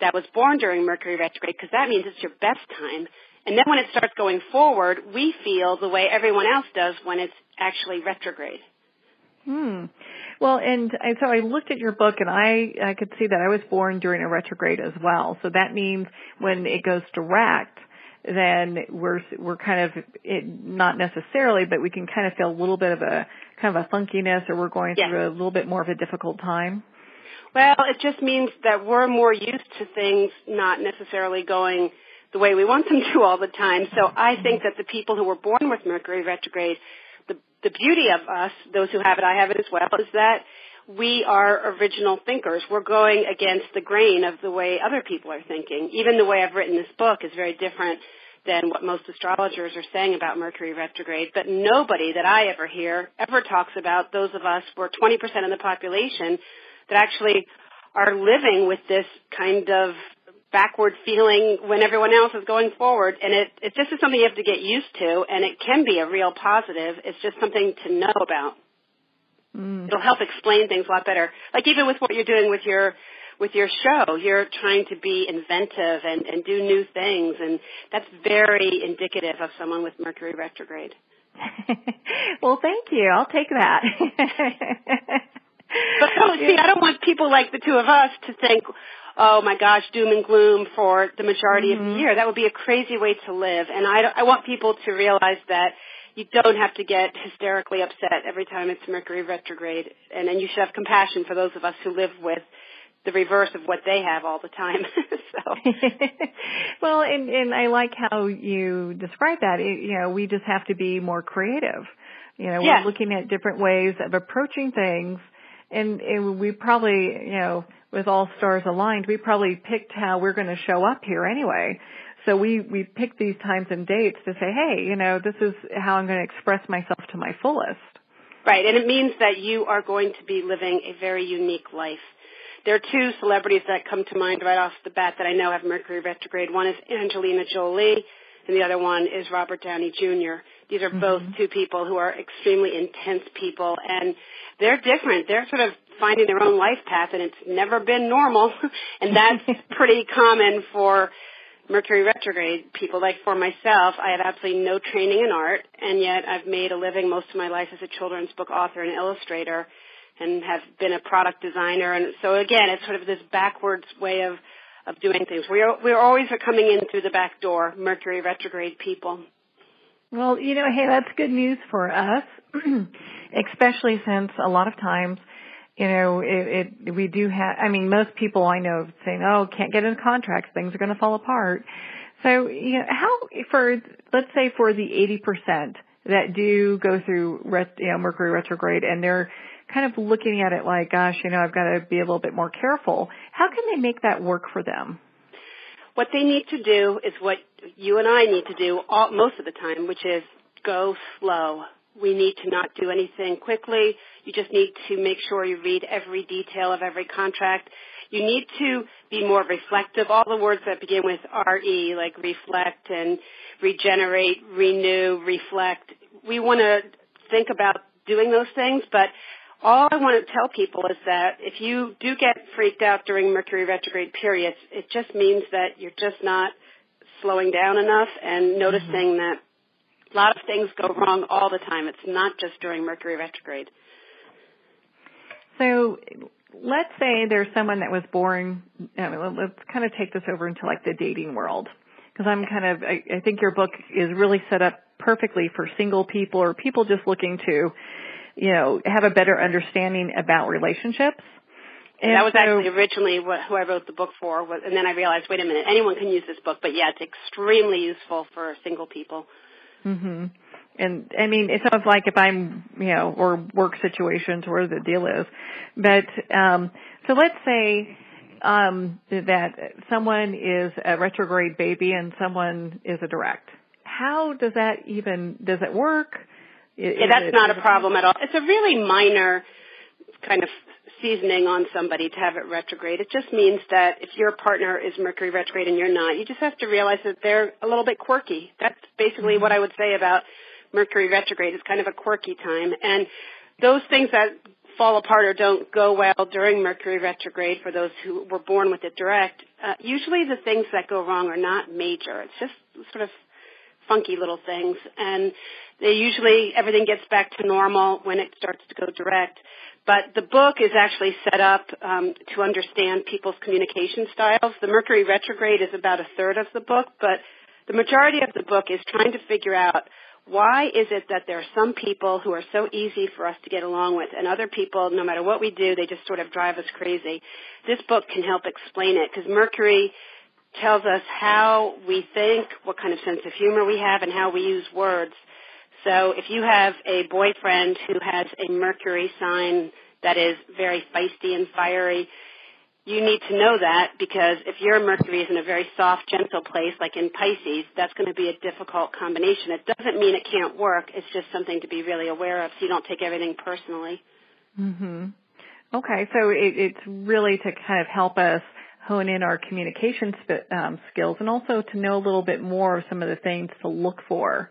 that was born during Mercury retrograde, because that means it's your best time. And then when it starts going forward, we feel the way everyone else does when it's actually retrograde. Well, and so I looked at your book, and I could see that I was born during a retrograde as well. So that means when it goes direct, then we're kind of, it, not necessarily, but we can kind of feel a little bit of a kind of a funkiness, or we're going through a little bit more of a difficult time. Well, it just means that we're more used to things not necessarily going the way we want them to all the time. So I think that the people who were born with Mercury retrograde, the beauty of us, those who have it, I have it as well, is that we are original thinkers. We're going against the grain of the way other people are thinking. Even the way I've written this book is very different than what most astrologers are saying about Mercury retrograde. But nobody that I ever hear ever talks about those of us, we're 20% of the population, that actually are living with this kind of backward feeling when everyone else is going forward. And it just is something you have to get used to, and it can be a real positive. It's just something to know about. It'll help explain things a lot better. Like even with what you're doing with your show, you're trying to be inventive and do new things, and that's very indicative of someone with Mercury retrograde. Well, thank you. I'll take that. But see, I don't want people like the two of us to think, oh, my gosh, doom and gloom for the majority of the year. That would be a crazy way to live. And I want people to realize that you don't have to get hysterically upset every time it's Mercury retrograde. And then you should have compassion for those of us who live with the reverse of what they have all the time. Well, and I like how you describe that. You know, we just have to be more creative. You know, we're looking at different ways of approaching things. And we probably, you know, with all stars aligned, we probably picked how we're going to show up here anyway. So we picked these times and dates to say, hey, you know, this is how I'm going to express myself to my fullest. Right, and it means that you are going to be living a very unique life. There are two celebrities that come to mind right off the bat that I know have Mercury retrograde. One is Angelina Jolie, and the other one is Robert Downey Jr. These are both two people who are extremely intense people, and they're different. They're sort of finding their own life path, and it's never been normal, and that's pretty common for Mercury retrograde people. Like for myself, I have absolutely no training in art, and yet I've made a living most of my life as a children's book author and illustrator, and have been a product designer. And so again, it's sort of this backwards way of doing things. We're always coming in through the back door, Mercury retrograde people. Well, you know, hey, that's good news for us, especially since a lot of times, you know, we do have, I mean, most people I know saying, oh, can't get in contracts, things are going to fall apart. So, you know, let's say for the 80% that do go through, Mercury retrograde, and they're kind of looking at it like, gosh, you know, I've got to be a little bit more careful. How can they make that work for them? What they need to do is what you and I need to do most of the time, which is go slow. We need to not do anything quickly. You just need to make sure you read every detail of every contract. You need to be more reflective. All the words that begin with R-E, like reflect and regenerate, renew, reflect. We want to think about doing those things, but all I want to tell people is that if you do get freaked out during Mercury retrograde periods, it just means that you're just not slowing down enough and noticing that a lot of things go wrong all the time. It's not just during Mercury retrograde. So let's say there's someone that was born, I mean, let's kind of take this over into like the dating world, because I think your book is really set up perfectly for single people or people just looking to, you know, have a better understanding about relationships. And that was actually originally who I wrote the book for, and then I realized, wait a minute, anyone can use this book, but yeah, it's extremely useful for single people. Mm-hmm. And I mean, it sounds like if I'm, you know, or work situations where the deal is, but so let's say that someone is a retrograde baby and someone is a direct. How does that does it work? Yeah, that's not a problem at all. It's a really minor kind of seasoning on somebody to have it retrograde. It just means that if your partner is Mercury retrograde and you're not, you just have to realize that they're a little bit quirky. That's basically what I would say about Mercury retrograde. It's kind of a quirky time. And those things that fall apart or don't go well during Mercury retrograde for those who were born with it direct, usually the things that go wrong are not major. It's just sort of funky little things, and they usually everything gets back to normal when it starts to go direct. But the book is actually set up to understand people's communication styles. The Mercury retrograde is about a third of the book, but the majority of the book is trying to figure out why is it that there are some people who are so easy for us to get along with, and other people, no matter what we do, they just sort of drive us crazy. This book can help explain it, because Mercury tells us how we think, what kind of sense of humor we have, and how we use words. So if you have a boyfriend who has a Mercury sign that is very feisty and fiery, you need to know that, because if your Mercury is in a very soft, gentle place, like in Pisces, that's going to be a difficult combination. It doesn't mean it can't work. It's just something to be really aware of, so you don't take everything personally. Okay, so it's really to kind of help us hone in our communication skills, and also to know a little bit more of some of the things to look for.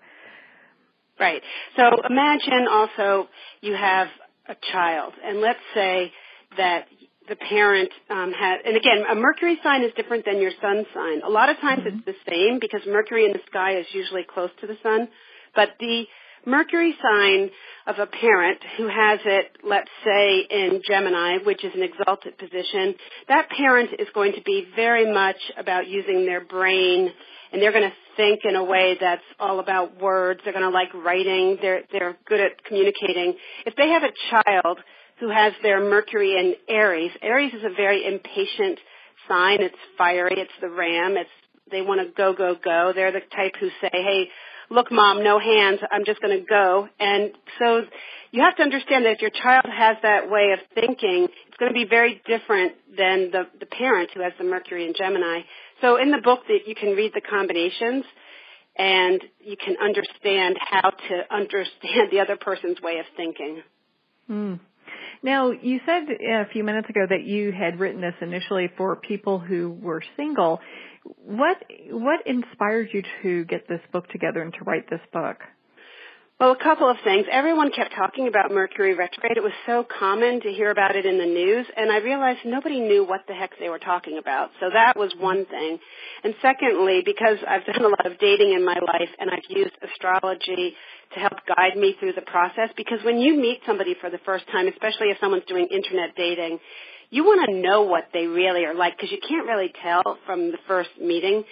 Right. So imagine also you have a child, and let's say that the parent has, and again, a Mercury sign is different than your sun sign. A lot of times it's the same, because Mercury in the sky is usually close to the sun, but the Mercury sign of a parent who has it, let's say, in Gemini, which is an exalted position, that parent is going to be very much about using their brain, and they're going to think in a way that's all about words. They're going to like writing. They're good at communicating. If they have a child who has their Mercury in Aries, Aries is a very impatient sign. It's fiery. It's the ram. They want to go, go, go. They're the type who say, hey, look, Mom, no hands, I'm just going to go. And so you have to understand that if your child has that way of thinking, it's going to be very different than the parent who has the Mercury in Gemini. So in the book that you can read the combinations and you can understand how to understand the other person's way of thinking. Mm. Now, you said a few minutes ago that you had written this initially for people who were single. What inspired you to get this book together and to write this book? Well, a couple of things. Everyone kept talking about Mercury retrograde. It was so common to hear about it in the news, and I realized nobody knew what the heck they were talking about. So that was one thing. And secondly, because I've done a lot of dating in my life and I've used astrology to help guide me through the process, because when you meet somebody for the first time, especially if someone's doing internet dating, you want to know what they really are like because you can't really tell from the first meeting.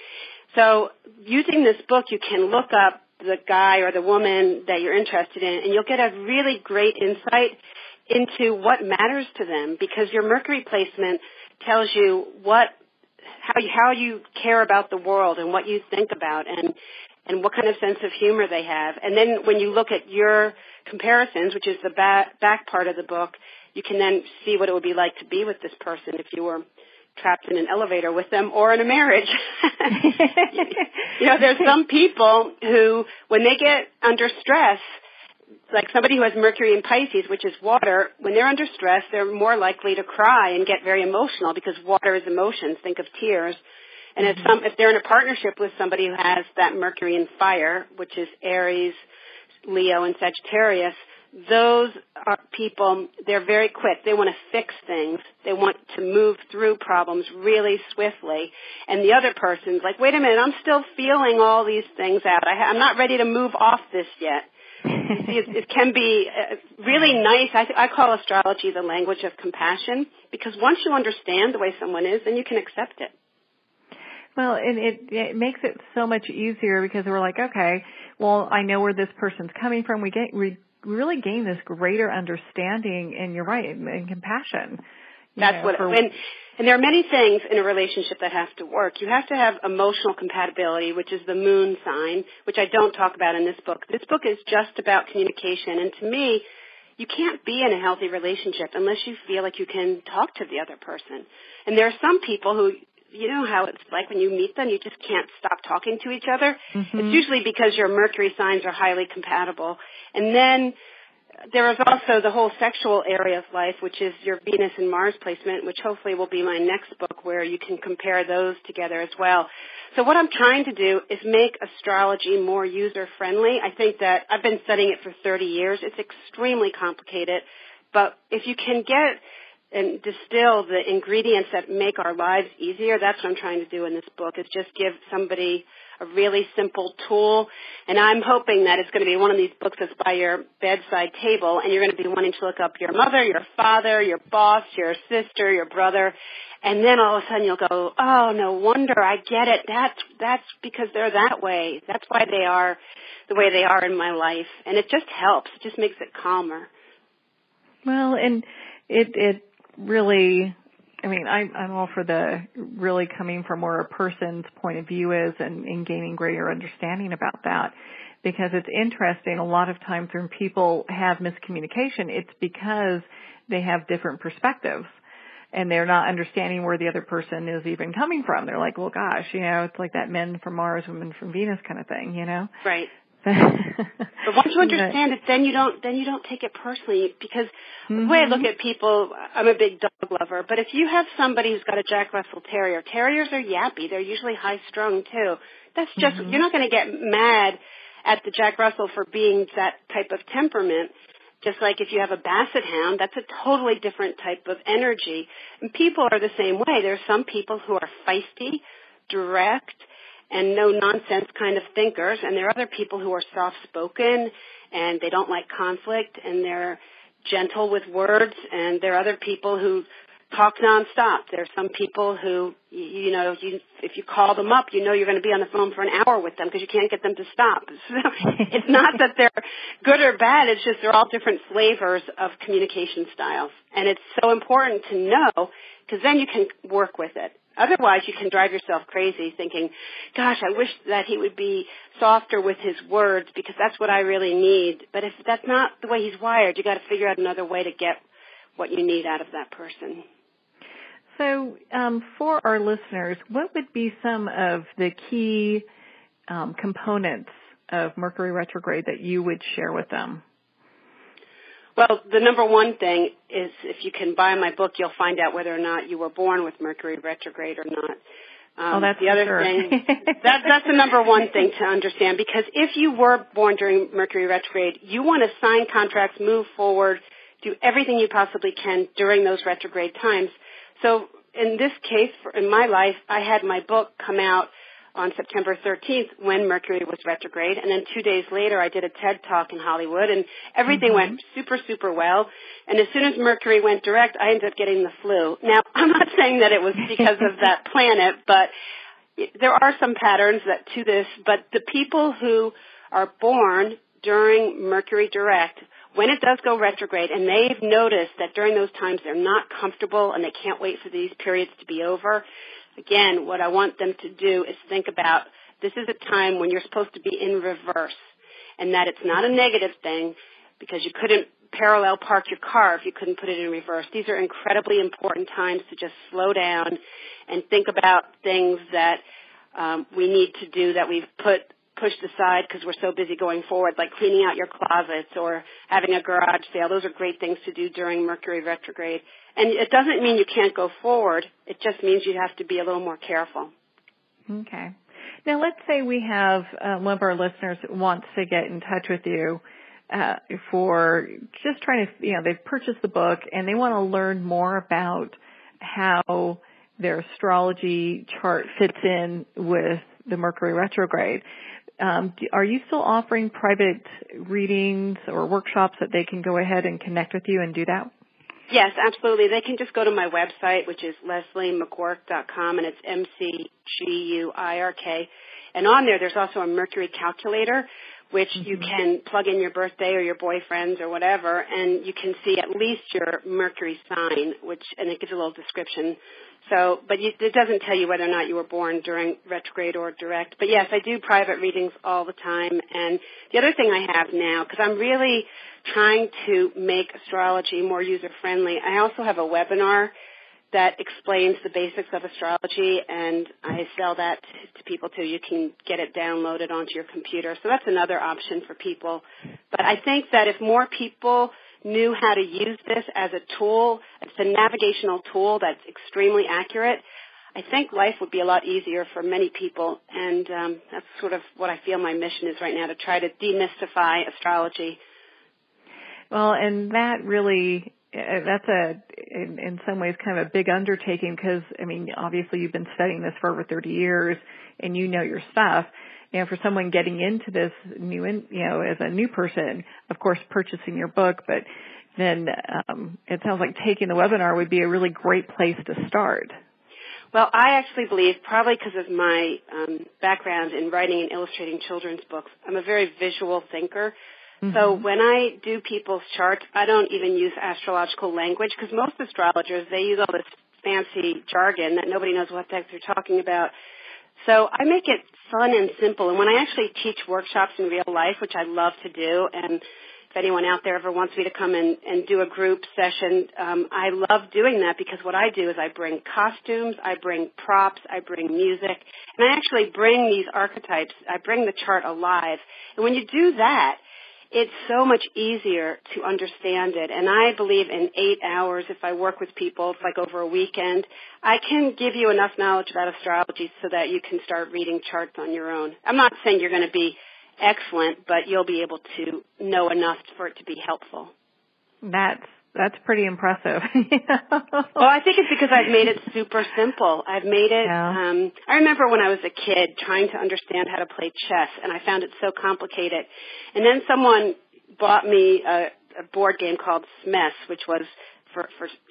So using this book, you can look up the guy or the woman that you're interested in, and you'll get a really great insight into what matters to them, because your Mercury placement tells you how you care about the world and what you think about and what kind of sense of humor they have. And then when you look at your comparisons, which is the back part of the book, you can then see what it would be like to be with this person if you were trapped in an elevator with them or in a marriage. You know, there's some people who, when they get under stress, like somebody who has Mercury in Pisces, which is water, when they're under stress, they're more likely to cry and get very emotional because water is emotions. Think of tears. And if they're in a partnership with somebody who has that Mercury in fire, which is Aries, Leo, and Sagittarius, those are people, they're very quick. They want to fix things. They want to move through problems really swiftly. And the other person's like, wait a minute, I'm still feeling all these things out. I'm not ready to move off this yet. It can be really nice. I call astrology the language of compassion, because once you understand the way someone is, then you can accept it. Well, and it makes it so much easier, because we're like, okay, well, I know where this person's coming from. We really gain this greater understanding, and you're right, and compassion. And there are many things in a relationship that have to work. You have to have emotional compatibility, which is the moon sign, which I don't talk about in this book. This book is just about communication, and to me, you can't be in a healthy relationship unless you feel like you can talk to the other person. And there are some people who, you know how it's like when you meet them, you just can't stop talking to each other. Mm-hmm. It's usually because your Mercury signs are highly compatible. And then there is also the whole sexual area of life, which is your Venus and Mars placement, which hopefully will be my next book, where you can compare those together as well. So what I'm trying to do is make astrology more user-friendly. I think that I've been studying it for 30 years. It's extremely complicated. But if you can get and distill the ingredients that make our lives easier, that's what I'm trying to do in this book, is just give somebody a really simple tool. And I'm hoping that it's going to be one of these books that's by your bedside table, and you're going to be wanting to look up your mother, your father, your boss, your sister, your brother, and then all of a sudden you'll go, oh, no wonder, I get it. That's because they're that way. That's why they are the way they are in my life. And it just helps. It just makes it calmer. Well, and it really, I mean, I'm all for the really coming from where a person's point of view is and gaining greater understanding about that, because it's interesting. A lot of times when people have miscommunication, it's because they have different perspectives and they're not understanding where the other person is even coming from. They're like, well, gosh, you know, it's like that men from Mars, women from Venus kind of thing, you know? Right. But once you understand it, then you don't take it personally, because the way I look at people, I'm a big dog lover, but if you have somebody who's got a Jack Russell Terrier, terriers are yappy. They're usually high-strung, too. That's just, you're not going to get mad at the Jack Russell for being that type of temperament. Just like if you have a basset hound, that's a totally different type of energy. And people are the same way. There are some people who are feisty, direct, and no-nonsense kind of thinkers, and there are other people who are soft-spoken, and they don't like conflict, and they're gentle with words, and there are other people who talk nonstop. There are some people who, you know, if you call them up, you know you're going to be on the phone for an hour with them because you can't get them to stop. So it's not that they're good or bad. It's just they're all different flavors of communication styles, and it's so important to know, because then you can work with it. Otherwise, you can drive yourself crazy thinking, gosh, I wish that he would be softer with his words because that's what I really need. But if that's not the way he's wired, you got to figure out another way to get what you need out of that person. So for our listeners, what would be some of the key components of Mercury retrograde that you would share with them? Well, the number one thing is if you can buy my book, you'll find out whether or not you were born with Mercury retrograde or not. That's the other thing. That's the number one thing to understand, because if you were born during Mercury retrograde, you want to sign contracts, move forward, do everything you possibly can during those retrograde times. So in this case, in my life, I had my book come out on September 13th when Mercury was retrograde, and then 2 days later I did a TED Talk in Hollywood, and everything went super, super well. And as soon as Mercury went direct, I ended up getting the flu. Now, I'm not saying that it was because of that planet, but there are some patterns that to this, but the people who are born during Mercury direct, when it does go retrograde, and they've noticed that during those times they're not comfortable and they can't wait for these periods to be over, again, what I want them to do is think about this is a time when you're supposed to be in reverse, and that it's not a negative thing because you couldn't parallel park your car if you couldn't put it in reverse. These are incredibly important times to just slow down and think about things that we need to do that we've pushed aside because we're so busy going forward, like cleaning out your closets or having a garage sale. Those are great things to do during Mercury retrograde. And it doesn't mean you can't go forward. It just means you have to be a little more careful. Okay. Now, let's say we have one of our listeners wants to get in touch with you for just trying to, they've purchased the book and they want to learn more about how their astrology chart fits in with the Mercury retrograde. Are you still offering private readings or workshops that they can go ahead and connect with you and do that? Yes, absolutely. They can just go to my website, which is LeslieMcGuirk.com, and it's McGuirk. And on there, there's also a Mercury calculator, which you can plug in your birthday or your boyfriend's or whatever, and you can see at least your Mercury sign, and it gives a little description. So, but it doesn't tell you whether or not you were born during retrograde or direct. But yes, I do private readings all the time. And the other thing I have now, because I'm really trying to make astrology more user-friendly, I also have a webinar that explains the basics of astrology, and I sell that to people too. You can get it downloaded onto your computer. So that's another option for people. But I think that if more people knew how to use this as a tool, it's a navigational tool that's extremely accurate, I think life would be a lot easier for many people. And that's sort of what I feel my mission is right now, to try to demystify astrology. Well, and that really, that's in some ways kind of a big undertaking, because, I mean, obviously you've been studying this for over 30 years and you know your stuff. And for someone getting into this as a new person, of course, purchasing your book, but then it sounds like taking the webinar would be a really great place to start. Well, I actually believe, probably because of my background in writing and illustrating children's books, I'm a very visual thinker. So when I do people's charts, I don't even use astrological language, because most astrologers, they use all this fancy jargon that nobody knows what the heck they're talking about. So I make it fun and simple. And when I actually teach workshops in real life, which I love to do, and if anyone out there ever wants me to come in and do a group session, I love doing that, because what I do is I bring costumes, I bring props, I bring music, and I actually bring these archetypes. I bring the chart alive. And when you do that, it's so much easier to understand it. And I believe in 8 hours, if I work with people, it's like over a weekend, I can give you enough knowledge about astrology so that you can start reading charts on your own. I'm not saying you're going to be excellent, but you'll be able to know enough for it to be helpful. That's pretty impressive. Well, I think it's because I've made it super simple. I've made it I remember when I was a kid trying to understand how to play chess, and I found it so complicated. And then someone bought me a board game called SMES, which was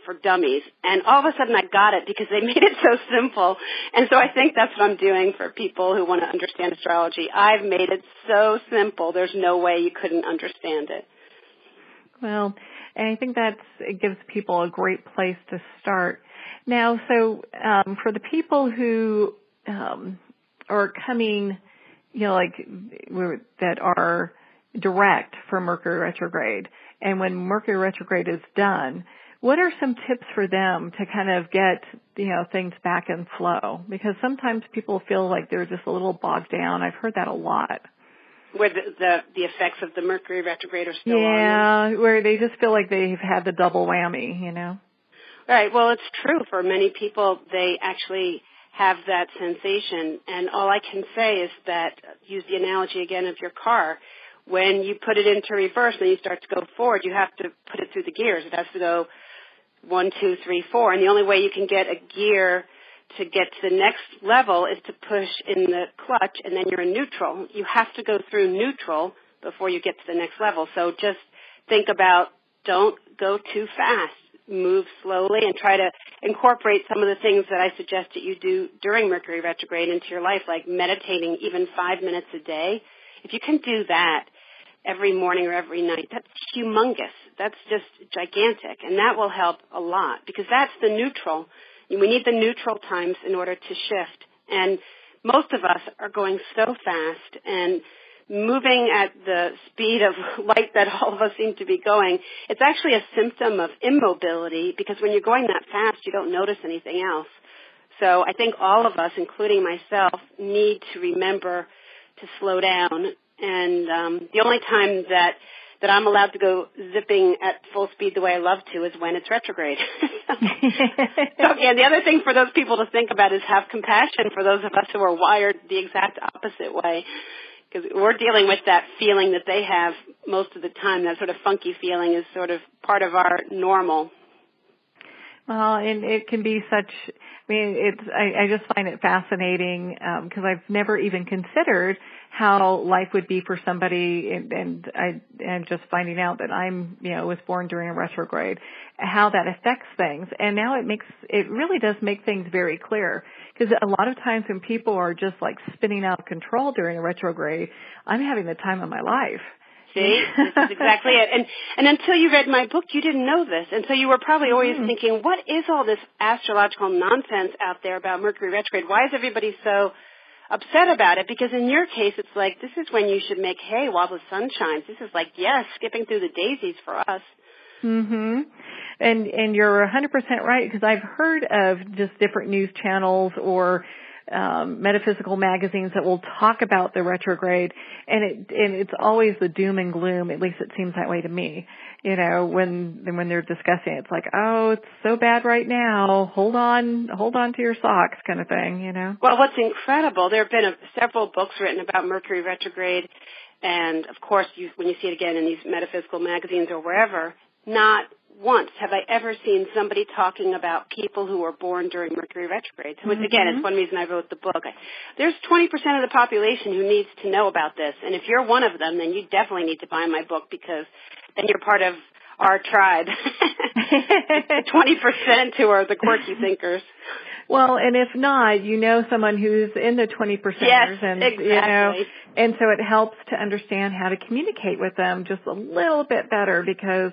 for dummies. And all of a sudden I got it, because they made it so simple. And so I think that's what I'm doing for people who want to understand astrology. I've made it so simple, there's no way you couldn't understand it. Well, and I think it gives people a great place to start. Now, so for the people who are coming, that are direct for Mercury retrograde, and when Mercury retrograde is done, what are some tips for them to kind of get, you know, things back in flow? Because sometimes people feel like they're just a little bogged down. I've heard that a lot. Where the effects of the Mercury retrograde are still on? Yeah, where they just feel like they've had the double whammy, you know? Right. Well, it's true. For many people, they actually have that sensation. And all I can say is that, use the analogy again of your car. When you put it into reverse and you start to go forward, you have to put it through the gears. It has to go 1, 2, 3, 4. And the only way you can get a gear to get to the next level is to push in the clutch, and then you're in neutral. You have to go through neutral before you get to the next level. So just think about, don't go too fast. Move slowly and try to incorporate some of the things that I suggest that you do during Mercury retrograde into your life, like meditating even 5 minutes a day. If you can do that every morning or every night, that's humongous. That's just gigantic, and that will help a lot because that's the neutral. We need the neutral times in order to shift, and most of us are going so fast and moving at the speed of light that all of us seem to be going. It's actually a symptom of immobility because when you're going that fast, you don't notice anything else. So I think all of us, including myself, need to remember to slow down, and the only time that I'm allowed to go zipping at full speed the way I love to is when it's retrograde. So, the other thing for those people to think about is have compassion for those of us who are wired the exact opposite way, because we're dealing with that feeling that they have most of the time. That sort of funky feeling is sort of part of our normal. Well, and it can be such, I just find it fascinating because I've never even considered how life would be for somebody, and I am just finding out that was born during a retrograde, how that affects things. And now it really does make things very clear, because a lot of times when people are just like spinning out of control during a retrograde, I'm having the time of my life. See, this is exactly it. And until you read my book, you didn't know this. And so you were probably always thinking, what is all this astrological nonsense out there about Mercury retrograde? Why is everybody so upset about it? Because in your case, it's like, this is when you should make hay while the sun shines. This is like, yes, skipping through the daisies for us. Mm-hmm. And you're 100% right, because I've heard of just different news channels or metaphysical magazines that will talk about the retrograde, and it's always the doom and gloom. At least it seems that way to me. You know, when they're discussing it, it's like, oh, it's so bad right now. Hold on to your socks, kind of thing. You know. Well, what's incredible? There have been several books written about Mercury retrograde, and of course, when you see it again in these metaphysical magazines or wherever, not once have I ever seen somebody talking about people who were born during Mercury retrograde. So, it's one reason I wrote the book. There's 20% of the population who needs to know about this. And if you're one of them, then you definitely need to buy my book, because then you're part of our tribe. 20% who are the quirky thinkers. Well, and if not, you know someone who's in the 20%ers. Yes, and, exactly. You know, and so it helps to understand how to communicate with them just a little bit better, because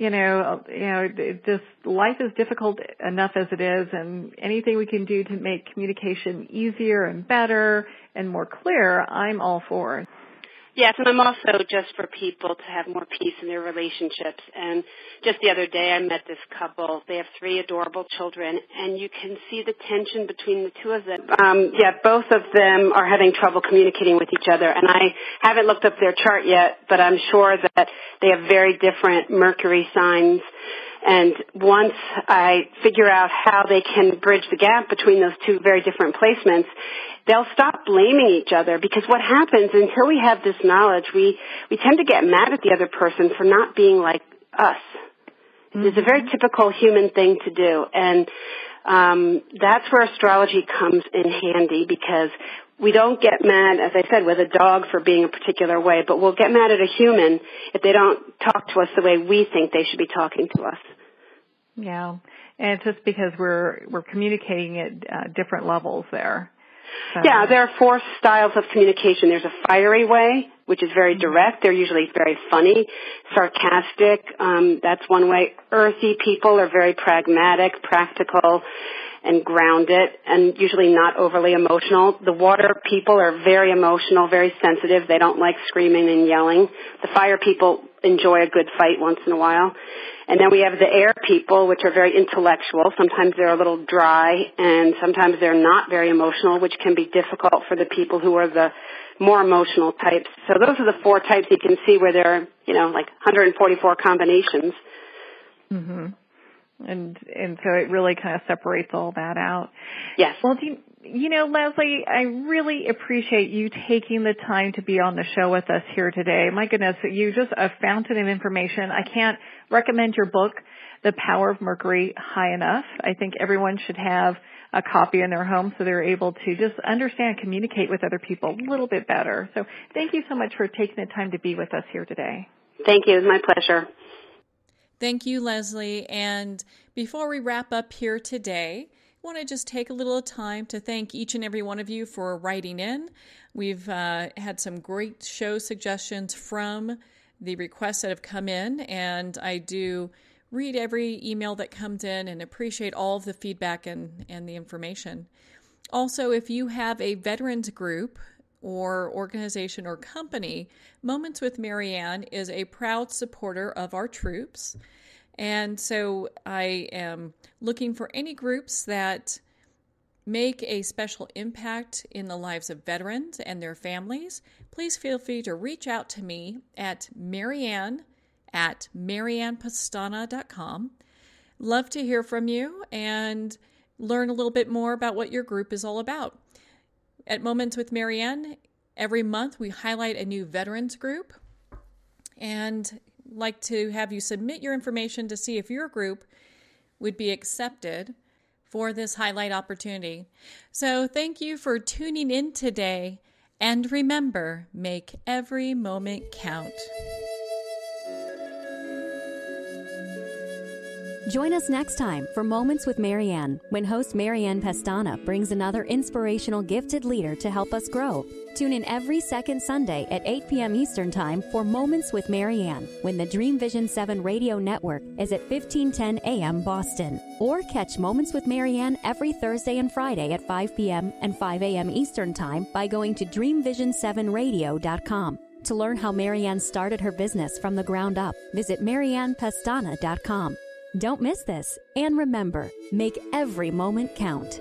you know, it just, life is difficult enough as it is, and anything we can do to make communication easier and better and more clear, I'm all for. Yes, and I'm also just for people to have more peace in their relationships. And just the other day I met this couple. They have 3 adorable children, and you can see the tension between the two of them. Both of them are having trouble communicating with each other, and I haven't looked up their chart yet, but I'm sure that they have very different Mercury signs. And once I figure out how they can bridge the gap between those two very different placements, they'll stop blaming each other, because what happens, until we have this knowledge, we tend to get mad at the other person for not being like us. Mm-hmm. It's a very typical human thing to do, and that's where astrology comes in handy, because we don't get mad, as I said, with a dog for being a particular way, but we'll get mad at a human if they don't talk to us the way we think they should be talking to us. Yeah, and it's just because we're communicating at different levels there. So. Yeah, there are 4 styles of communication. There's a fiery way, which is very direct. They're usually very funny, sarcastic. That's one way. Earthy people are very pragmatic, practical, and grounded, and usually not overly emotional. The water people are very emotional, very sensitive. They don't like screaming and yelling. The fire people enjoy a good fight once in a while. And then we have the air people, which are very intellectual. Sometimes they're a little dry, and sometimes they're not very emotional, which can be difficult for the people who are the more emotional types. So those are the four types you can see where there are, you know, like 144 combinations. Mm-hmm. And so it really kind of separates all that out. Yes. Well, you know, Leslie, I really appreciate you taking the time to be on the show with us here today. My goodness, you just a fountain of information. I can't recommend your book, The Power of Mercury, high enough. I think everyone should have a copy in their home so they're able to just understand, communicate with other people a little bit better. So thank you so much for taking the time to be with us here today. Thank you. It was my pleasure. Thank you, Leslie. And before we wrap up here today, I want to just take a little time to thank each and every one of you for writing in. We've had some great show suggestions from the requests that have come in, and I do read every email that comes in and appreciate all of the feedback and the information. Also, if you have a veterans group or organization or company, Moments with Marianne is a proud supporter of our troops. And so I am looking for any groups that make a special impact in the lives of veterans and their families. Please feel free to reach out to me at Marianne@MariannePastana.com. Love to hear from you and learn a little bit more about what your group is all about. At Moments with Marianne, every month we highlight a new veterans group and like to have you submit your information to see if your group would be accepted for this highlight opportunity. So thank you for tuning in today, and remember, make every moment count. Join us next time for Moments with Marianne, when host Marianne Pestana brings another inspirational, gifted leader to help us grow. Tune in every second Sunday at 8 p.m. Eastern Time for Moments with Marianne, when the Dream Vision 7 radio network is at 1510 a.m. Boston. Or catch Moments with Marianne every Thursday and Friday at 5 p.m. and 5 a.m. Eastern Time by going to dreamvision7radio.com. To learn how Marianne started her business from the ground up, visit MariannePastana.com. Don't miss this, and remember, make every moment count.